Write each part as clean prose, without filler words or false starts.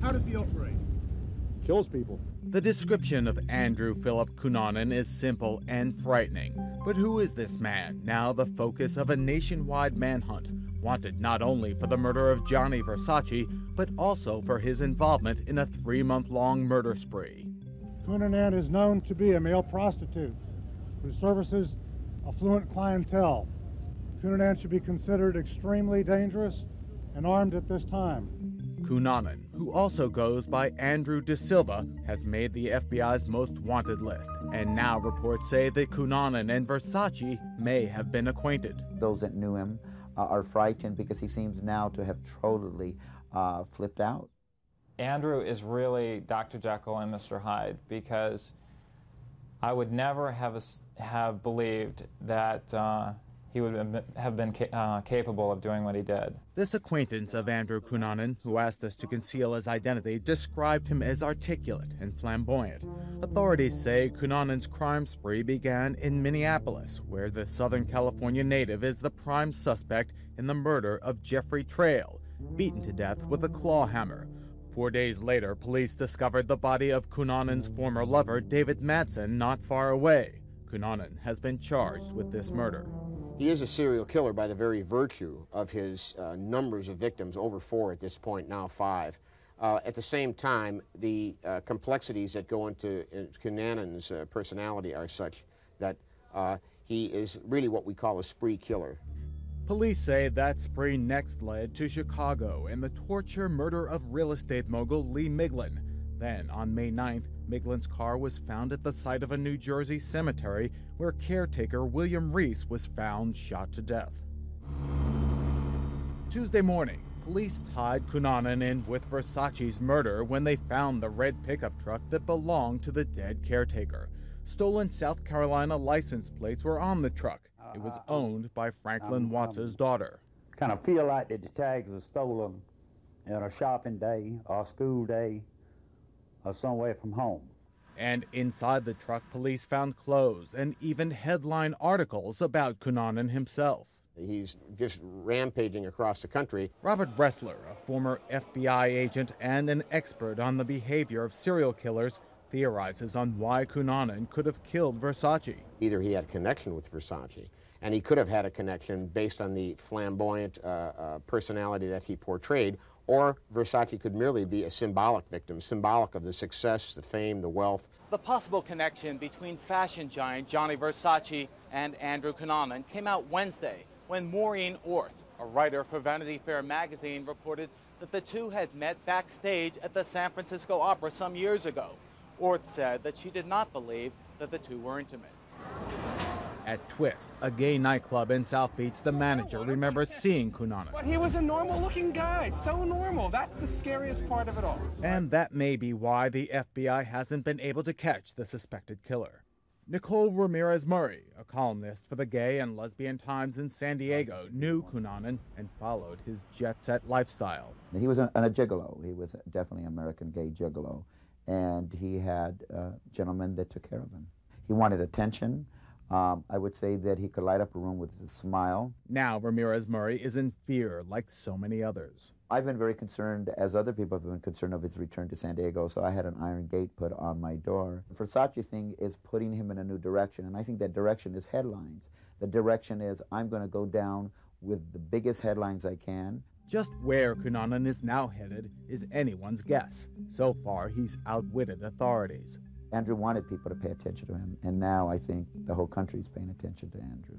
How does he operate? Kills people. The description of Andrew Philip Cunanan is simple and frightening. But who is this man, now the focus of a nationwide manhunt, wanted not only for the murder of Gianni Versace, but also for his involvement in a 3-month-long murder spree? Cunanan is known to be a male prostitute who services affluent clientele. Cunanan should be considered extremely dangerous and armed at this time. Cunanan, who also goes by Andrew De Silva, has made the FBI's most wanted list. And now reports say that Cunanan and Versace may have been acquainted. Those that knew him are frightened because he seems now to have totally flipped out. Andrew is really Dr. Jekyll and Mr. Hyde, because I would never have believed that he would have been capable of doing what he did. This acquaintance of Andrew Cunanan, who asked us to conceal his identity, described him as articulate and flamboyant. Authorities say Cunanan's crime spree began in Minneapolis, where the Southern California native is the prime suspect in the murder of Jeffrey Trail, beaten to death with a claw hammer. 4 days later, police discovered the body of Cunanan's former lover, David Madsen, not far away. Cunanan has been charged with this murder. He is a serial killer by the very virtue of his numbers of victims, over 4 at this point, now 5. At the same time, the complexities that go into Cunanan's personality are such that he is really what we call a spree killer. Police say that spree next led to Chicago and the torture murder of real estate mogul Lee Miglin. Then, on May 9th, Miglin's car was found at the site of a New Jersey cemetery where caretaker William Reese was found shot to death. Tuesday morning, police tied Cunanan in with Versace's murder when they found the red pickup truck that belonged to the dead caretaker. Stolen South Carolina license plates were on the truck. It was owned by Franklin Watts' daughter. Kind of feel like that the tags were stolen on a shopping day or a school day, or somewhere from home. And inside the truck, police found clothes and even headline articles about Cunanan himself. He's just rampaging across the country. Robert Ressler, a former FBI agent and an expert on the behavior of serial killers, theorizes on why Cunanan could have killed Versace. Either he had a connection with Versace, and he could have had a connection based on the flamboyant personality that he portrayed, or Versace could merely be a symbolic victim, symbolic of the success, the fame, the wealth. The possible connection between fashion giant Gianni Versace and Andrew Cunanan came out Wednesday when Maureen Orth, a writer for Vanity Fair magazine, reported that the two had met backstage at the San Francisco Opera some years ago. Orth said that she did not believe that the two were intimate. At Twist, a gay nightclub in South Beach, the manager remembers seeing Cunanan. But he was a normal-looking guy, so normal. That's the scariest part of it all. And that may be why the FBI hasn't been able to catch the suspected killer. Nicole Ramirez-Murray, a columnist for the Gay and Lesbian Times in San Diego, knew Cunanan and followed his jet-set lifestyle. He was a gigolo. He was definitely an American gay gigolo, and he had gentlemen that took care of him. He wanted attention. I would say that he could light up a room with a smile. Now Ramirez-Murray is in fear, like so many others. I've been very concerned, as other people have been concerned, of his return to San Diego, so I had an iron gate put on my door. The Versace thing is putting him in a new direction, and I think that direction is headlines. The direction is, I'm going to go down with the biggest headlines I can. Just where Cunanan is now headed is anyone's guess. So far, he's outwitted authorities. Andrew wanted people to pay attention to him, and now I think the whole country is paying attention to Andrew.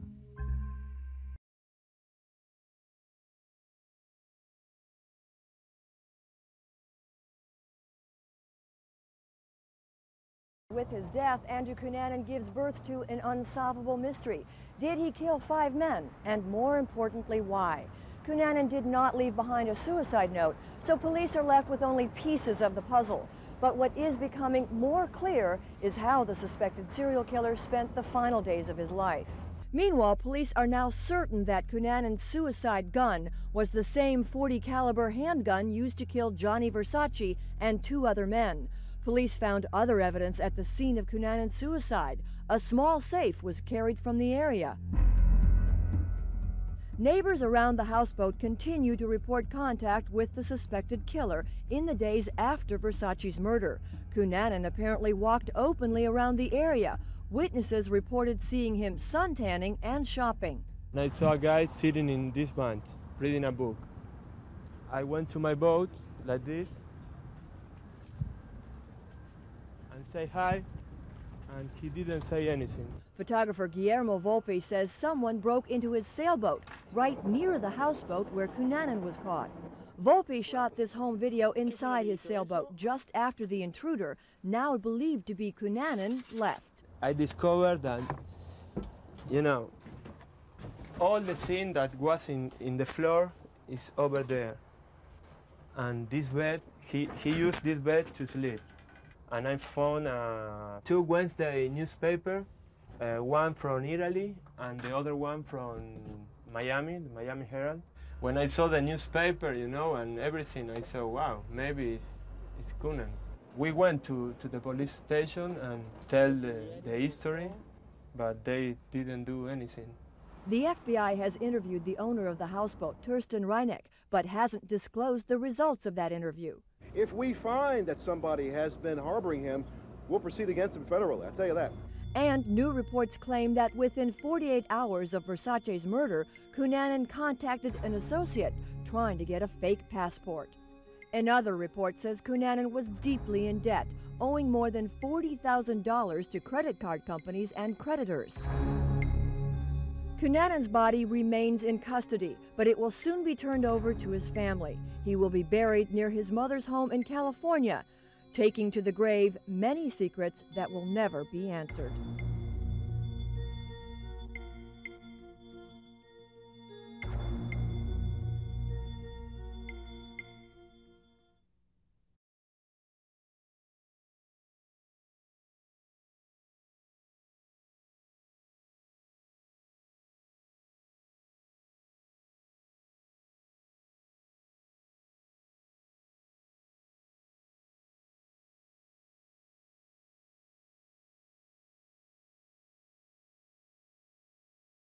With his death, Andrew Cunanan gives birth to an unsolvable mystery. Did he kill 5 men? And more importantly, why? Cunanan did not leave behind a suicide note, so police are left with only pieces of the puzzle. But what is becoming more clear is how the suspected serial killer spent the final days of his life. Meanwhile, police are now certain that Cunanan's suicide gun was the same .40 caliber handgun used to kill Gianni Versace and 2 other men. Police found other evidence at the scene of Cunanan's suicide. A small safe was carried from the area. Neighbors around the houseboat continue to report contact with the suspected killer in the days after Versace's murder. Cunanan apparently walked openly around the area. Witnesses reported seeing him suntanning and shopping. I saw a guy sitting in this bench, reading a book. I went to my boat like this and say hi, and he didn't say anything. Photographer Guillermo Volpi says someone broke into his sailboat right near the houseboat where Cunanan was caught. Volpi shot this home video inside his sailboat just after the intruder, now believed to be Cunanan, left. I discovered that, you know, all the thing that was in the floor is over there. And this bed, he used this bed to sleep. And I found two Wednesday newspapers, one from Italy and the other one from Miami, the Miami Herald. When I saw the newspaper, you know, and everything, I said, wow, maybe it's Cunanan. We went to the police station and tell the history, but they didn't do anything. The FBI has interviewed the owner of the houseboat, Thurston Reineck, but hasn't disclosed the results of that interview. If we find that somebody has been harboring him, we'll proceed against him federally, I'll tell you that. And new reports claim that within 48 hours of Versace's murder, Cunanan contacted an associate trying to get a fake passport. Another report says Cunanan was deeply in debt, owing more than $40,000 to credit card companies and creditors. Cunanan's body remains in custody, but it will soon be turned over to his family. He will be buried near his mother's home in California, taking to the grave many secrets that will never be answered.